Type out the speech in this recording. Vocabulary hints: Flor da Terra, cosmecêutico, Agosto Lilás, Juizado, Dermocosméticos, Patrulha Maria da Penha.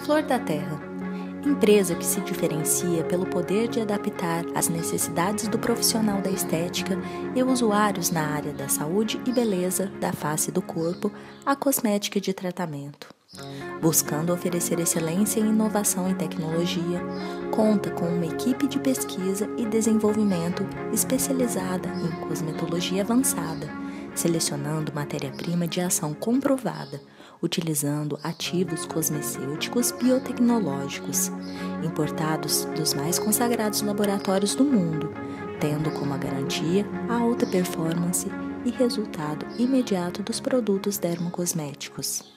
Flor da Terra, empresa que se diferencia pelo poder de adaptar as necessidades do profissional da estética e usuários na área da saúde e beleza da face e do corpo à cosmética de tratamento. Buscando oferecer excelência em inovação e tecnologia, conta com uma equipe de pesquisa e desenvolvimento especializada em cosmetologia avançada, selecionando matéria-prima de ação comprovada, utilizando ativos cosmecêuticos biotecnológicos, importados dos mais consagrados laboratórios do mundo, tendo como garantia a alta performance e resultado imediato dos produtos dermocosméticos.